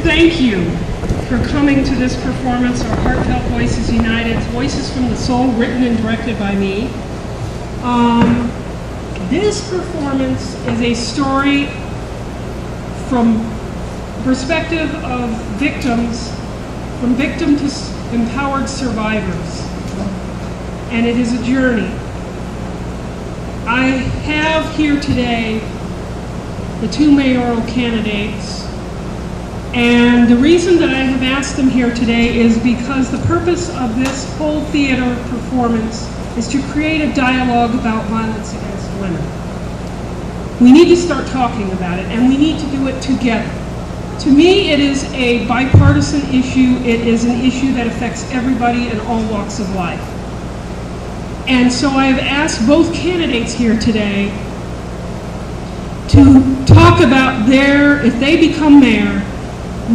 thank you for coming to this performance of Heartfelt Voices United, Voices from the Soul, written and directed by me. This performance is a story from perspective of victims, from victim to empowered survivors. And it is a journey. I have here today the two mayoral candidates. And the reason that I have asked them here today is because the purpose of this whole theater performance is to create a dialogue about violence against women. We need to start talking about it, and we need to do it together. To me, it is a bipartisan issue. It is an issue that affects everybody in all walks of life. And so I have asked both candidates here today to talk about their, if they become mayor,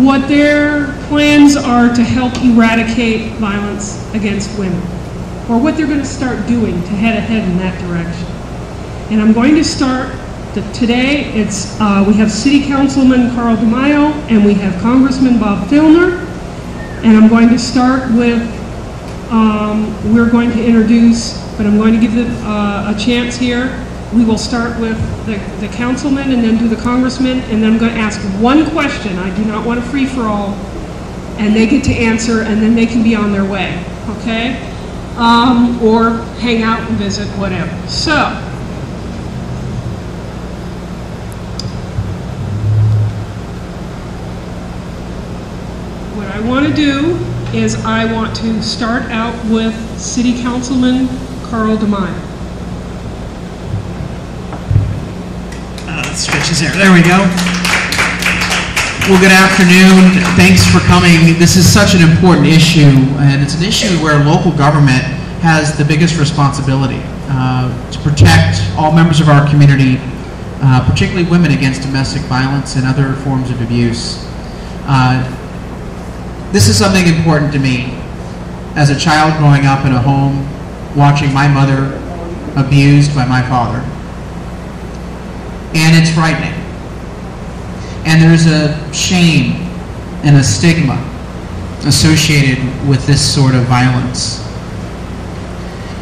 what their plans are to help eradicate violence against women, or what they're going to start doing to head ahead in that direction. And I'm going to start today. It's we have City Councilman Carl DeMaio, and we have Congressman Bob Filner. And I'm going to start with, we're going to introduce, but I'm going to give them a chance here. We will start with the councilman and then do the congressman, and then I'm going to ask one question. I do not want a free-for-all, and they get to answer, and then they can be on their way, okay? Or hang out and visit, whatever. So, what I want to do is I want to start out with City Councilman Carl DeMaio. Stretches there. There we go. Well, good afternoon. Thanks for coming. This is such an important issue, and it's an issue where local government has the biggest responsibility to protect all members of our community, particularly women, against domestic violence and other forms of abuse. This is something important to me. As a child growing up in a home, watching my mother abused by my father, and it's frightening. And there's a shame and a stigma associated with this sort of violence.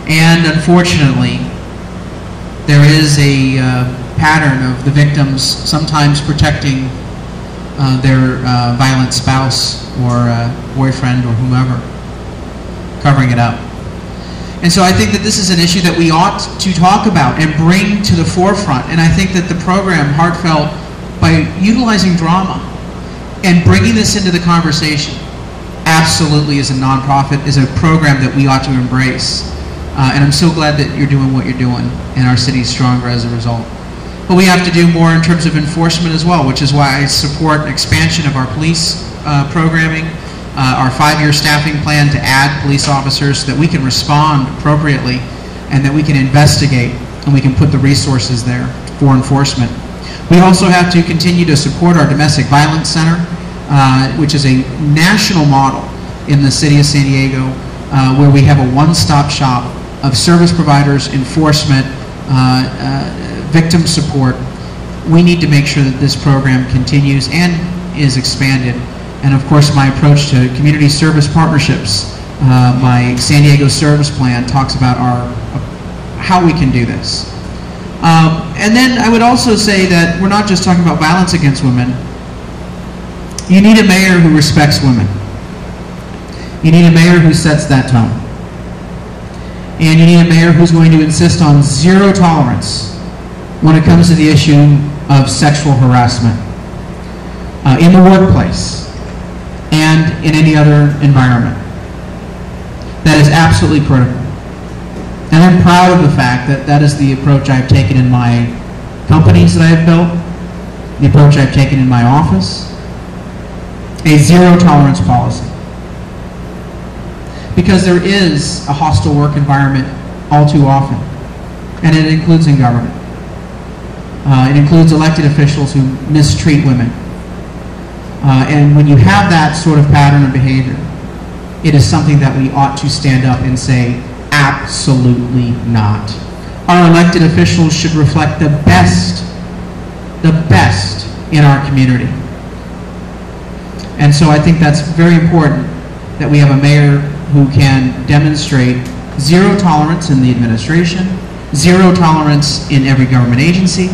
And unfortunately, there is a pattern of the victims sometimes protecting their violent spouse or boyfriend or whomever, covering it up. And so I think that this is an issue that we ought to talk about and bring to the forefront. And I think that the program, Heartfelt, by utilizing drama and bringing this into the conversation, absolutely as a nonprofit, is a program that we ought to embrace. And I'm so glad that you're doing what you're doing, and our city's stronger as a result. But we have to do more in terms of enforcement as well, which is why I support an expansion of our police programming. Our 5-year staffing plan to add police officers so that we can respond appropriately and that we can investigate and we can put the resources there for enforcement. We also have to continue to support our domestic violence center, which is a national model in the city of San Diego, where we have a one-stop shop of service providers, enforcement, victim support. We need to make sure that this program continues and is expanded. And of course, my approach to community service partnerships, my San Diego service plan talks about our how we can do this. And then I would also say that we're not just talking about violence against women. You need a mayor who respects women. You need a mayor who sets that tone. And you need a mayor who's going to insist on zero tolerance when it comes to the issue of sexual harassment in the workplace and in any other environment. That is absolutely critical. And I'm proud of the fact that that is the approach I've taken in my companies that I've built, the approach I've taken in my office, a zero tolerance policy. Because there is a hostile work environment all too often, and it includes in government. It includes elected officials who mistreat women. And when you have that sort of pattern of behavior, it is something that we ought to stand up and say, absolutely not. Our elected officials should reflect the best in our community. And so I think that's very important that we have a mayor who can demonstrate zero tolerance in the administration, zero tolerance in every government agency,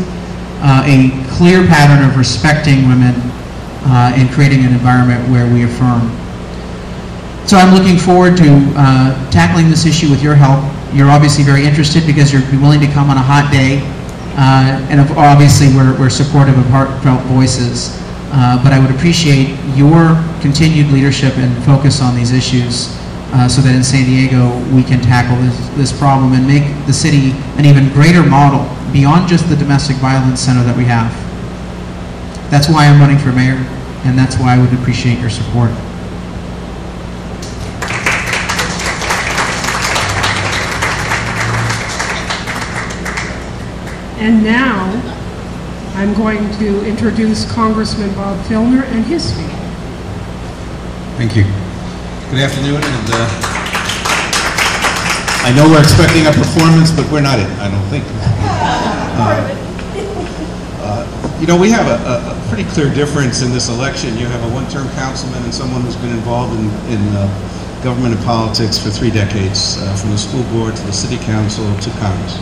a clear pattern of respecting women and creating an environment where we affirm. So I'm looking forward to tackling this issue with your help. You're obviously very interested because you're willing to come on a hot day. And obviously we're supportive of Heartfelt Voices. But I would appreciate your continued leadership and focus on these issues so that in San Diego we can tackle this problem and make the city an even greater model beyond just the domestic violence center that we have. That's why I'm running for mayor, and that's why I would appreciate your support. And now, I'm going to introduce Congressman Bob Filner and his speech. Thank you. Good afternoon. And I know we're expecting a performance, but we're not it, I don't think. You know, we have a pretty clear difference in this election. You have a one-term councilman and someone who's been involved in government and politics for 3 decades, from the school board to the city council to Congress.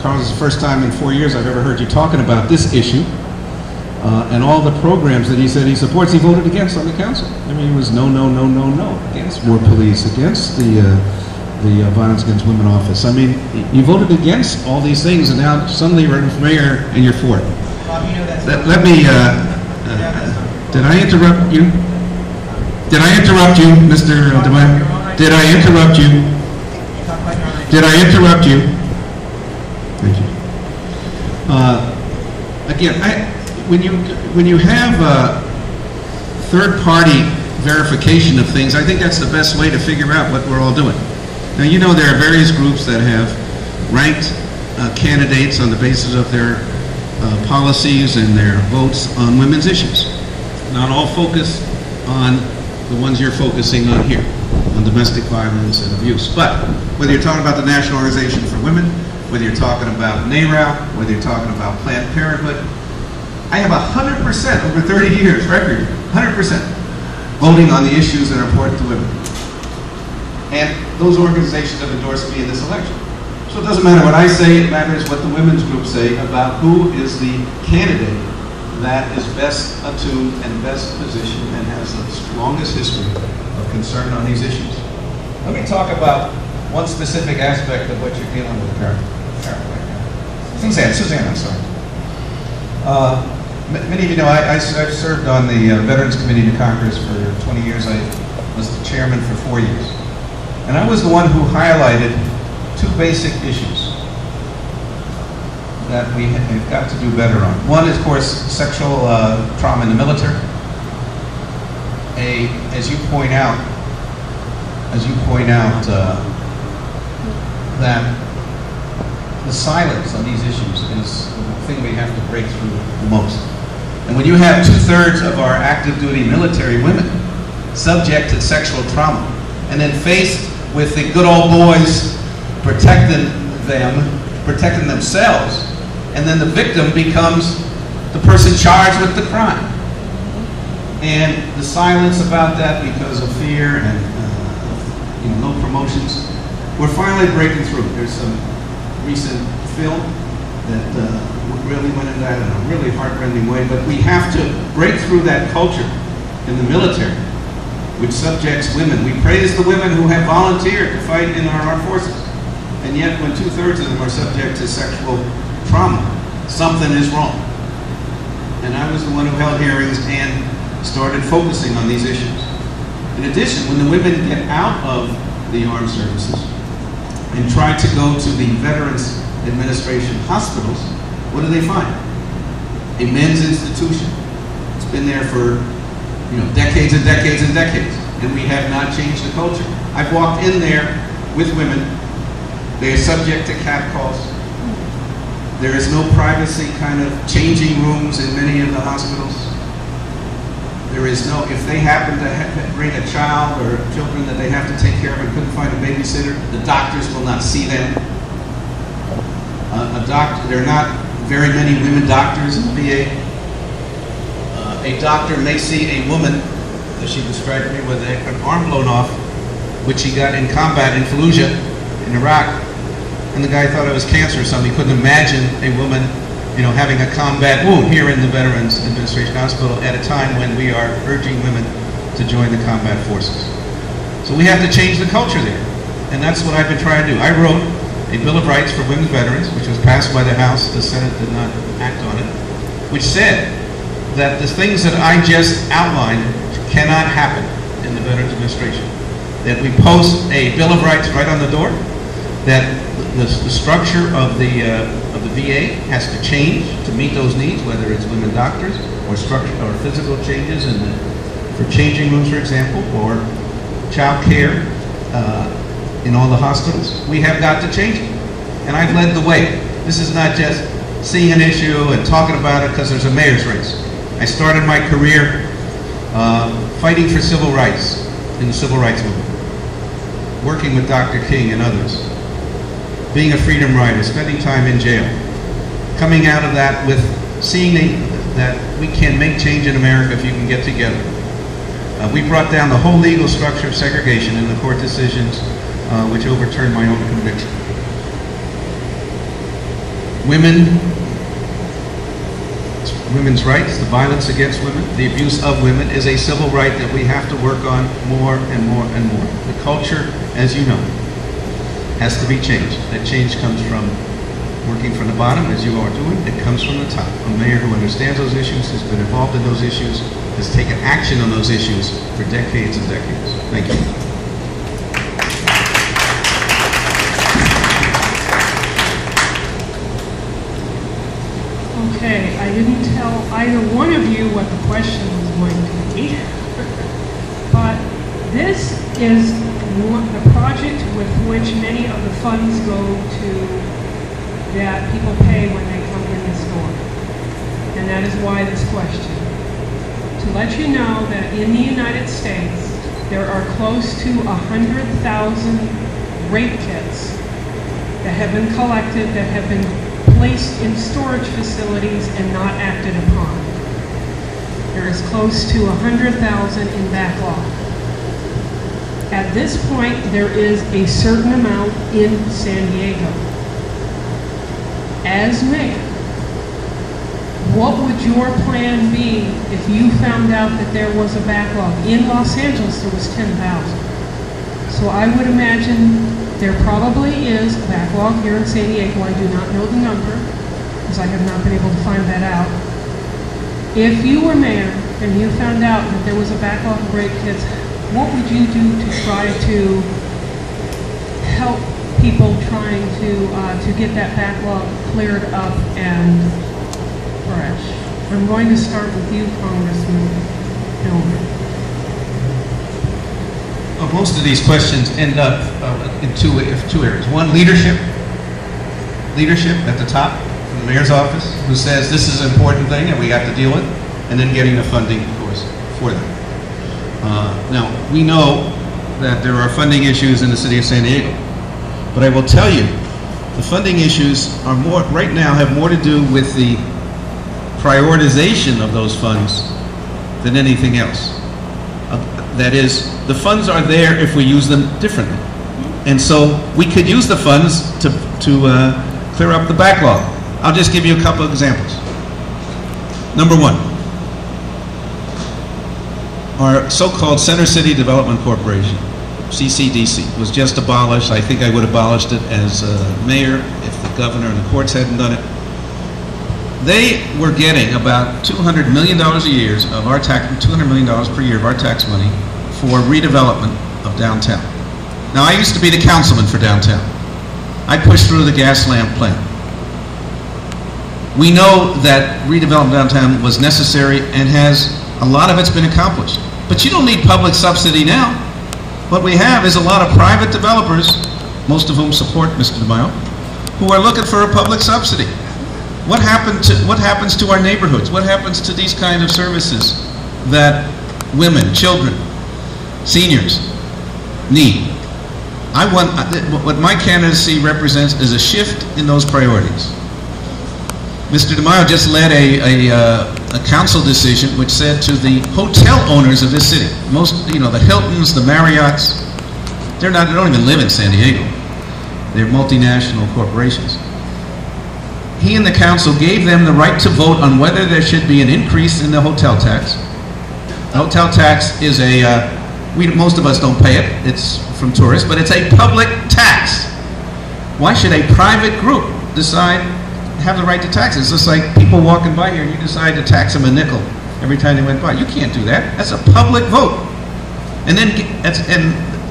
Carl, this is the first time in 4 years I've ever heard you talking about this issue and all the programs that he said he supports, he voted against on the council. I mean, it was no, no, no, no, no, against more police, against the Violence Against Women office. I mean, you voted against all these things, and now suddenly you're running for mayor and you're for it. Bob, you know that's let me, did I interrupt you? Did I interrupt you, Mr. DeMaio? Did I interrupt you? Did I interrupt you? Thank you. Again, when you have third-party verification of things, I think that's the best way to figure out what we're all doing. Now, you know there are various groups that have ranked candidates on the basis of their policies and their votes on women's issues. Not all focus on the ones you're focusing on here, on domestic violence and abuse. But whether you're talking about the National Organization for Women, whether you're talking about NARAL, whether you're talking about Planned Parenthood, I have 100% over 30 years record, 100% voting on the issues that are important to women. And those organizations have endorsed me in this election. So it doesn't matter what I say, it matters what the women's group say about who is the candidate that is best attuned and best positioned and has the strongest history of concern on these issues. Let me talk about one specific aspect of what you're dealing with, Carol right now. Suzanne, I'm sorry. Many of you know, I've served on the Veterans Committee to Congress for 20 years. I was the chairman for 4 years. And I was the one who highlighted 2 basic issues that we have got to do better on. One is, of course, sexual trauma in the military. As you point out, that the silence on these issues is the thing we have to break through the most. And when you have 2/3 of our active duty military women subject to sexual trauma and then faced with the good old boys protecting themselves, and then the victim becomes the person charged with the crime. And the silence about that because of fear and no promotions. We're finally breaking through. There's some recent film that really went into that in a really heartrending way, but we have to break through that culture in the military, which subjects women. We praise the women who have volunteered to fight in our armed forces, and yet when 2/3 of them are subject to sexual trauma, something is wrong. And I was the one who held hearings and started focusing on these issues. In addition, when the women get out of the armed services, and try to go to the Veterans Administration hospitals, what do they find? A men's institution. It's been there for decades and decades and decades, and we have not changed the culture. I've walked in there with women. They are subject to catcalls. There is no privacy, kind of changing rooms in many of the hospitals. There is no, if they happen to bring a child or children that they have to take care of and couldn't find a babysitter, the doctors will not see them. There are not very many women doctors in the VA. a doctor may see a woman, as she described me, with an arm blown off, which he got in combat in Fallujah, in Iraq, and the guy thought it was cancer or something. He couldn't imagine a woman, you know, having a combat wound here in the Veterans Administration Hospital at a time when we are urging women to join the combat forces. So we have to change the culture there, and that's what I've been trying to do. I wrote a Bill of Rights for Women Veterans, which was passed by the House. The Senate did not act on it, which said that the things that I just outlined cannot happen in the Veterans Administration. That we post a Bill of Rights right on the door, that the structure of the VA has to change to meet those needs, whether it's women doctors or structure or physical changes in the, for changing rooms, for example, or child care in all the hospitals. We have got to change it. And I've led the way. This is not just seeing an issue and talking about it because there's a mayor's race. I started my career fighting for civil rights in the civil rights movement, working with Dr. King and others, being a freedom rider, spending time in jail, coming out of that with seeing that we can make change in America if you can get together. We brought down the whole legal structure of segregation in the court decisions which overturned my own conviction. Women's rights, the violence against women, the abuse of women is a civil right that we have to work on more and more and more. The culture, as you know, has to be changed. That change comes from working from the bottom, as you are doing. It comes from the top. A mayor who understands those issues, has been involved in those issues, has taken action on those issues for decades and decades. Thank you. Okay, I didn't tell either one of you what the question was going to be, but this is the project with which many of the funds go to that people pay when they come in the store. And that is why this question. To let you know that in the United States, there are close to 100,000 rape kits that have been collected, that have been placed in storage facilities and not acted upon. There is close to 100,000 in backlog. At this point, there is a certain amount in San Diego. As mayor, what would your plan be if you found out that there was a backlog? In Los Angeles, there was 10,000. So I would imagine there probably is a backlog here in San Diego. I do not know the number, because I have not been able to find that out. If you were mayor and you found out that there was a backlog of rape kits, what would you do to try to help people trying to get that backlog cleared up and fresh? I'm going to start with you, Congressman Filner. Well, most of these questions end up in two areas. One, leadership. Leadership at the top, from the mayor's office, who says this is an important thing and we have to deal with, and then getting the funding, of course, for them. Now, we know that there are funding issues in the city of San Diego, but I will tell you, the funding issues are more, right now, have more to do with the prioritization of those funds than anything else. That is, the funds are there if we use them differently. And so we could use the funds to clear up the backlog. I'll just give you a couple of examples. Number one, our so-called Center City Development Corporation, CCDC, was just abolished. I think I would have abolished it as mayor if the governor and the courts hadn't done it. They were getting about $200 million a year of our tax, $200 million per year of our tax money for redevelopment of downtown. Now, I used to be the councilman for downtown. I pushed through the gas lamp plan. We know that redevelopment downtown was necessary and has a lot of it's been accomplished. But you don't need public subsidy now. What we have is a lot of private developers, most of whom support Mr. DeMaio, who are looking for a public subsidy. What happens to our neighborhoods? What happens to these kind of services that women, children, seniors need? I want, what my candidacy represents is a shift in those priorities. Mr. DeMaio just led a, a council decision which said to the hotel owners of this city, most, you know, the Hiltons, the Marriotts, they don't even live in San Diego. They're multinational corporations. He and the council gave them the right to vote on whether there should be an increase in the hotel tax. The hotel tax is a, most of us don't pay it, it's from tourists, but it's a public tax. Why should a private group decide, have the right to tax? It's just like people walking by here and you decide to tax them a nickel every time they went by. You can't do that. That's a public vote. And then,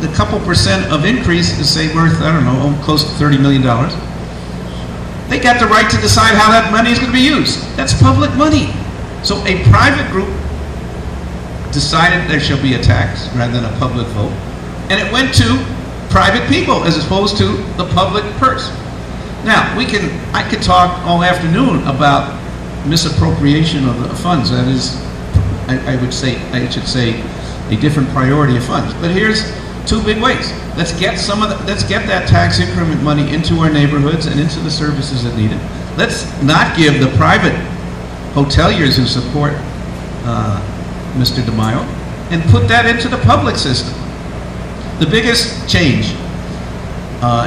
the couple percent of increase is, say, worth, I don't know, close to $30 million. They got the right to decide how that money is going to be used. That's public money. So a private group decided there should be a tax rather than a public vote. And it went to private people as opposed to the public purse. Now, I could talk all afternoon about misappropriation of the funds. That is, I should say, a different priority of funds. But here's two big ways. Let's get that tax increment money into our neighborhoods and into the services that need it. Let's not give the private hoteliers who support Mr. DeMaio and put that into the public system. The biggest change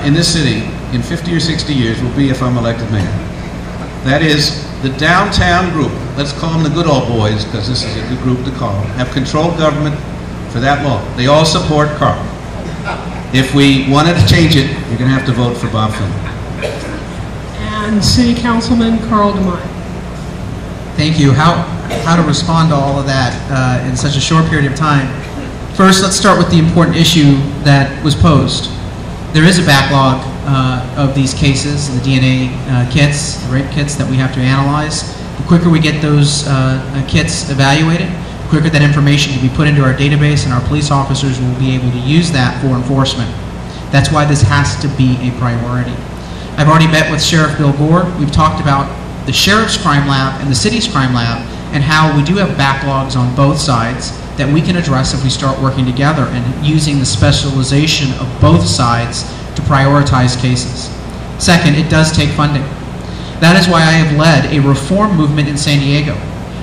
in this city in 50 or 60 years will be if I'm elected mayor. That is, the downtown group, let's call them the good old boys, because this is a good group to call, have controlled government for that long. They all support Carl. If we wanted to change it, you're going to have to vote for Bob Filner. And City Councilman Carl DeMaio. Thank you. How to respond to all of that in such a short period of time. First, let's start with the important issue that was posed. There is a backlog of these cases, the DNA kits, the rape kits that we have to analyze. The quicker we get those kits evaluated, the quicker that information can be put into our database, and our police officers will be able to use that for enforcement. That's why this has to be a priority. I've already met with Sheriff Bill Gore. We've talked about the Sheriff's Crime Lab and the City's Crime Lab and how we do have backlogs on both sides that we can address if we start working together and using the specialization of both sides to prioritize cases. Second, it does take funding. That is why I have led a reform movement in San Diego.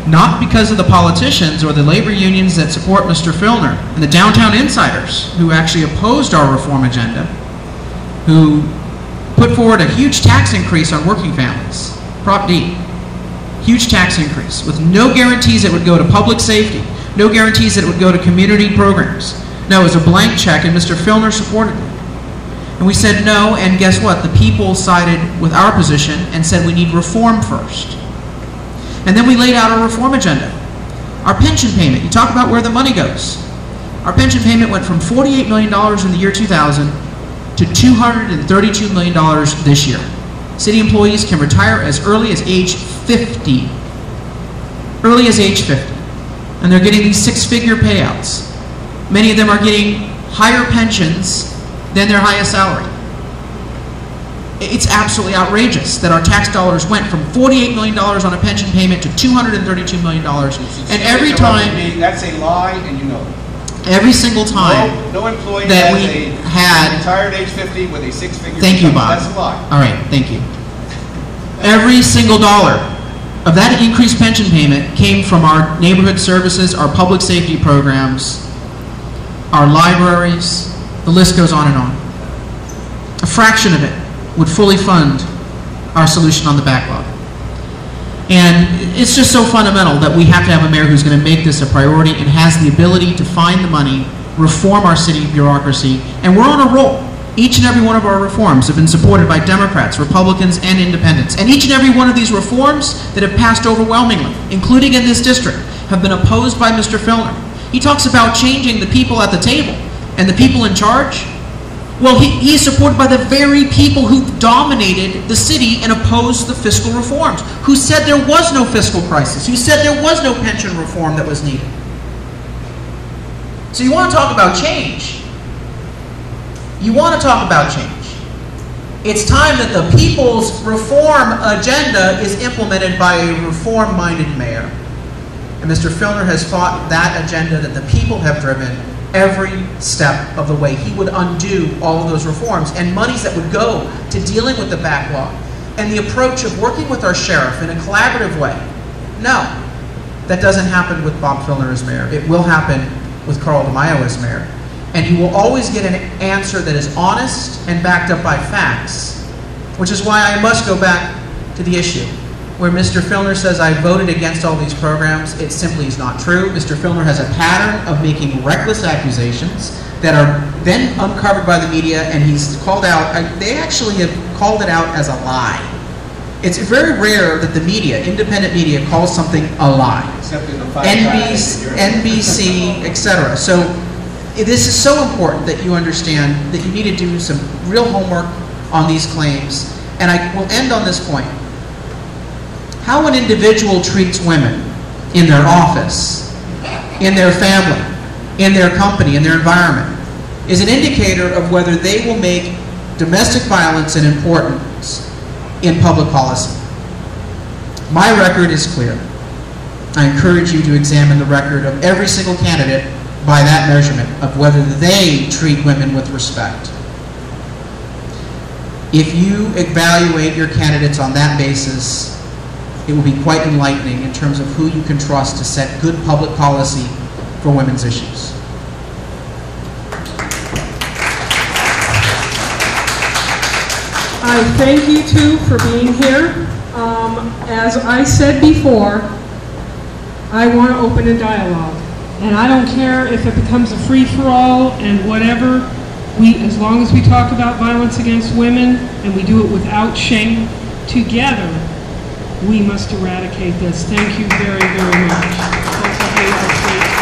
Not because of the politicians or the labor unions that support Mr. Filner and the downtown insiders who actually opposed our reform agenda, who put forward a huge tax increase on working families, Prop D. Huge tax increase with no guarantees it would go to public safety, no guarantees that it would go to community programs. No, it was a blank check, and Mr. Filner supported it. And we said no, and guess what? The people sided with our position and said we need reform first. And then we laid out our reform agenda. Our pension payment, you talk about where the money goes. Our pension payment went from $48 million in the year 2000 to $232 million this year. City employees can retire as early as age 50. Early as age 50. And they're getting these six-figure payouts. Many of them are getting higher pensions than their highest salary. It's absolutely outrageous that our tax dollars went from $48 million on a pension payment to $232 million. And every time... That's a lie, and you know it. Every single time no employee that we had... retired age 50 with a six-figure... Thank you, Bob. That's a lie. All right, thank you. Every single dollar of that increased pension payment came from our neighborhood services, our public safety programs, our libraries, the list goes on and on. A fraction of it would fully fund our solution on the backlog. And it's just so fundamental that we have to have a mayor who's going to make this a priority and has the ability to find the money, reform our city bureaucracy, and we're on a roll. Each and every one of our reforms have been supported by Democrats, Republicans, and Independents. And each and every one of these reforms that have passed overwhelmingly, including in this district, have been opposed by Mr. Filner. He talks about changing the people at the table and the people in charge. Well, he's supported by the very people who dominated the city and opposed the fiscal reforms, who said there was no fiscal crisis, who said there was no pension reform that was needed. So you want to talk about change. You want to talk about change. It's time that the people's reform agenda is implemented by a reform-minded mayor. And Mr. Filner has fought that agenda that the people have driven every step of the way. He would undo all of those reforms and monies that would go to dealing with the backlog and the approach of working with our sheriff in a collaborative way. No, That doesn't happen with Bob Filner as mayor. It will happen with Carl DeMaio as mayor. And you will always get an answer that is honest and backed up by facts, which is why I must go back to the issue. Where Mr. Filner says, I voted against all these programs, it simply is not true. Mr. Filner has a pattern of making reckless accusations that are then uncovered by the media, and he's called out, they actually have called it out as a lie. It's very rare that the media, independent media, calls something a lie. Except in the NBC, etc. So this is so important that you understand that you need to do some real homework on these claims. And I will end on this point. How an individual treats women in their office, in their family, in their company, in their environment, is an indicator of whether they will make domestic violence an importance in public policy. My record is clear. I encourage you to examine the record of every single candidate by that measurement of whether they treat women with respect. If you evaluate your candidates on that basis, it will be quite enlightening in terms of who you can trust to set good public policy for women's issues. I thank you two for being here. As I said before, I want to open a dialogue. And I don't care if it becomes a free-for-all and whatever. As long as we talk about violence against women and we do it without shame, together, we must eradicate this. Thank you very, very much.